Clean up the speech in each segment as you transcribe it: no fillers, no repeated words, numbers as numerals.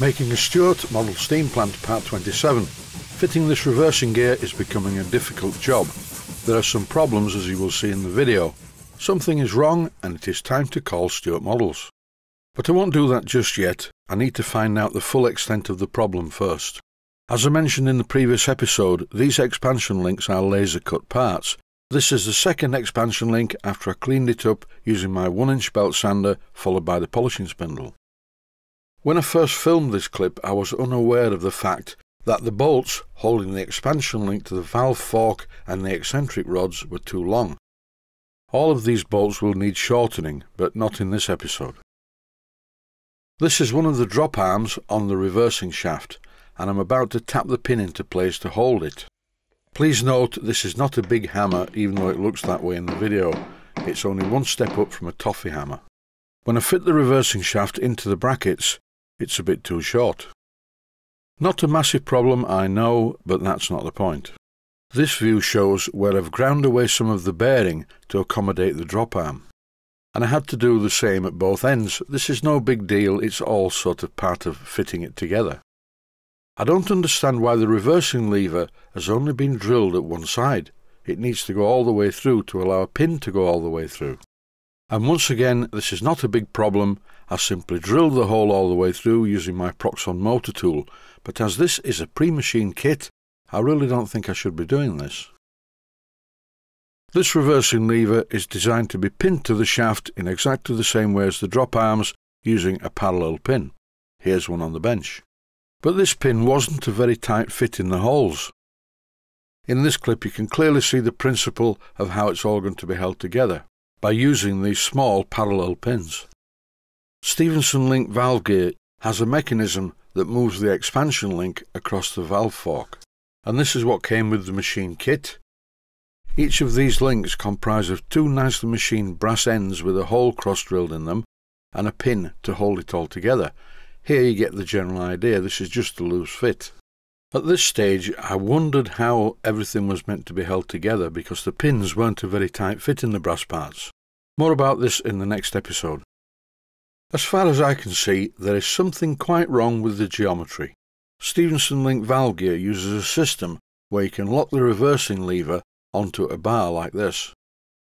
making a Stuart model steam plant part 27. Fitting this reversing gear is becoming a difficult job. There are some problems, as you will see in the video. Something is wrong and it is time to call Stuart Models. But I won't do that just yet. I need to find out the full extent of the problem first. As I mentioned in the previous episode, these expansion links are laser cut parts. This is the second expansion link after I cleaned it up using my 1-inch belt sander followed by the polishing spindle. When I first filmed this clip, I was unaware of the fact that the bolts holding the expansion link to the valve fork and the eccentric rods were too long. All of these bolts will need shortening, but not in this episode. This is one of the drop arms on the reversing shaft, and I'm about to tap the pin into place to hold it. Please note this is not a big hammer, even though it looks that way in the video. It's only one step up from a toffee hammer. When I fit the reversing shaft into the brackets, it's a bit too short. Not a massive problem, I know, but that's not the point. This view shows where I've ground away some of the bearing to accommodate the drop arm. And I had to do the same at both ends. This is no big deal, it's all sort of part of fitting it together. I don't understand why the reversing lever has only been drilled at one side. It needs to go all the way through to allow a pin to go all the way through. And once again, this is not a big problem. I simply drilled the hole all the way through using my Proxxon motor tool, but as this is a pre-machine kit, I really don't think I should be doing this. This reversing lever is designed to be pinned to the shaft in exactly the same way as the drop arms, using a parallel pin. Here's one on the bench. But this pin wasn't a very tight fit in the holes. In this clip you can clearly see the principle of how it's all going to be held together by using these small parallel pins. Stephenson's Link valve gear has a mechanism that moves the expansion link across the valve fork, and this is what came with the machine kit. Each of these links comprise of two nicely machined brass ends with a hole cross drilled in them and a pin to hold it all together. Here you get the general idea, this is just a loose fit. At this stage I wondered how everything was meant to be held together because the pins weren't a very tight fit in the brass parts. More about this in the next episode. As far as I can see, there is something quite wrong with the geometry. Stephenson's Link valve gear uses a system where you can lock the reversing lever onto a bar like this.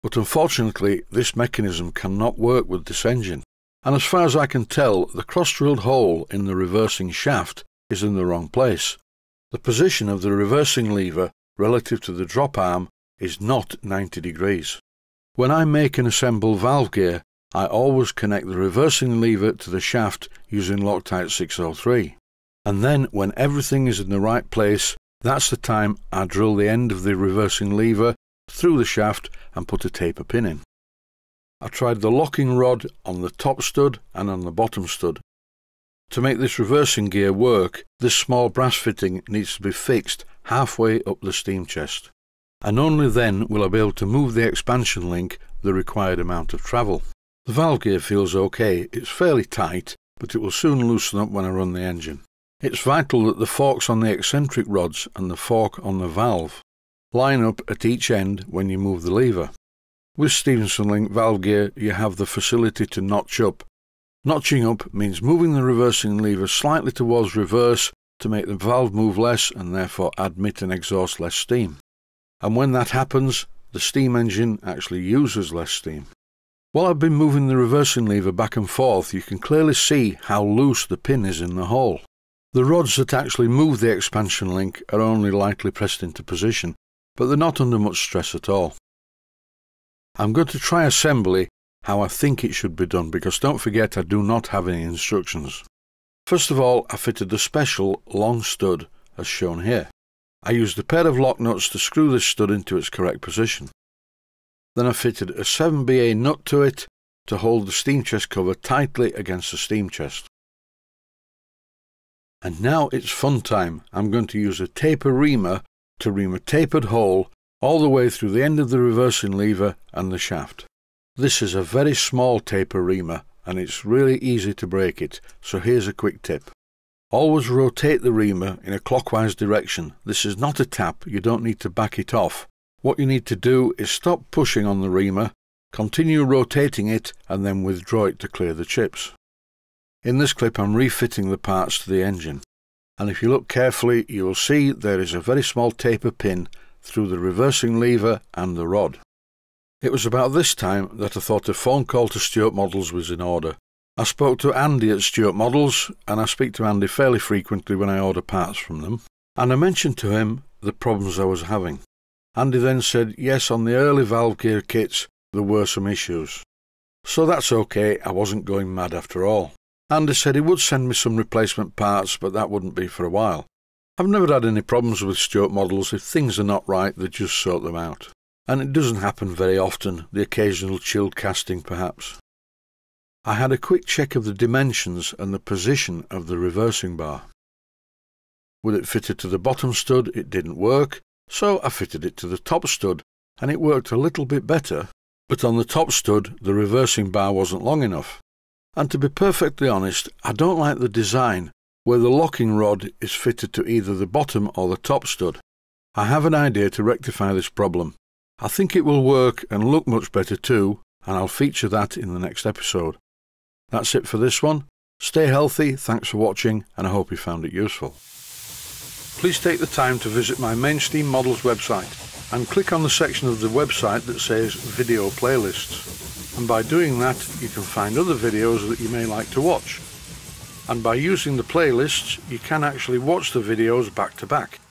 But unfortunately this mechanism cannot work with this engine. And as far as I can tell, the cross-drilled hole in the reversing shaft is in the wrong place. The position of the reversing lever relative to the drop arm is not 90 degrees. When I make and assemble valve gear, I always connect the reversing lever to the shaft using Loctite 603. And then when everything is in the right place, that's the time I drill the end of the reversing lever through the shaft and put a taper pin in. I tried the locking rod on the top stud and on the bottom stud. To make this reversing gear work, this small brass fitting needs to be fixed halfway up the steam chest, and only then will I be able to move the expansion link the required amount of travel. The valve gear feels okay, it's fairly tight, but it will soon loosen up when I run the engine. It's vital that the forks on the eccentric rods and the fork on the valve line up at each end when you move the lever. With Stephenson's Link valve gear you have the facility to notch up. Notching up means moving the reversing lever slightly towards reverse to make the valve move less and therefore admit and exhaust less steam. And when that happens, the steam engine actually uses less steam. While I've been moving the reversing lever back and forth, you can clearly see how loose the pin is in the hole. The rods that actually move the expansion link are only lightly pressed into position, but they're not under much stress at all. I'm going to try assembly how I think it should be done, because don't forget I do not have any instructions. First of all, I fitted the special long stud as shown here. I used a pair of lock nuts to screw this stud into its correct position. Then I fitted a 7BA nut to it to hold the steam chest cover tightly against the steam chest. And now it's fun time. I'm going to use a taper reamer to ream a tapered hole all the way through the end of the reversing lever and the shaft. This is a very small taper reamer and it's really easy to break it, so here's a quick tip. Always rotate the reamer in a clockwise direction. This is not a tap, you don't need to back it off. What you need to do is stop pushing on the reamer, continue rotating it and then withdraw it to clear the chips. In this clip I'm refitting the parts to the engine, and if you look carefully you will see there is a very small taper pin through the reversing lever and the rod. It was about this time that I thought a phone call to Stuart Models was in order. I spoke to Andy at Stuart Models, and I speak to Andy fairly frequently when I order parts from them, and I mentioned to him the problems I was having. Andy then said yes, on the early valve gear kits there were some issues. So that's okay, I wasn't going mad after all. Andy said he would send me some replacement parts, but that wouldn't be for a while. I've never had any problems with Stuart Models. If things are not right, they just sort them out. And it doesn't happen very often, the occasional chilled casting perhaps. I had a quick check of the dimensions and the position of the reversing bar. With it fitted to the bottom stud, it didn't work, so I fitted it to the top stud, and it worked a little bit better, but on the top stud, the reversing bar wasn't long enough. And to be perfectly honest, I don't like the design where the locking rod is fitted to either the bottom or the top stud. I have an idea to rectify this problem. I think it will work and look much better too, and I'll feature that in the next episode. That's it for this one. Stay healthy, thanks for watching, and I hope you found it useful. Please take the time to visit my Mainsteam Models website and click on the section of the website that says Video Playlists. And by doing that, you can find other videos that you may like to watch. And by using the playlists, you can actually watch the videos back to back.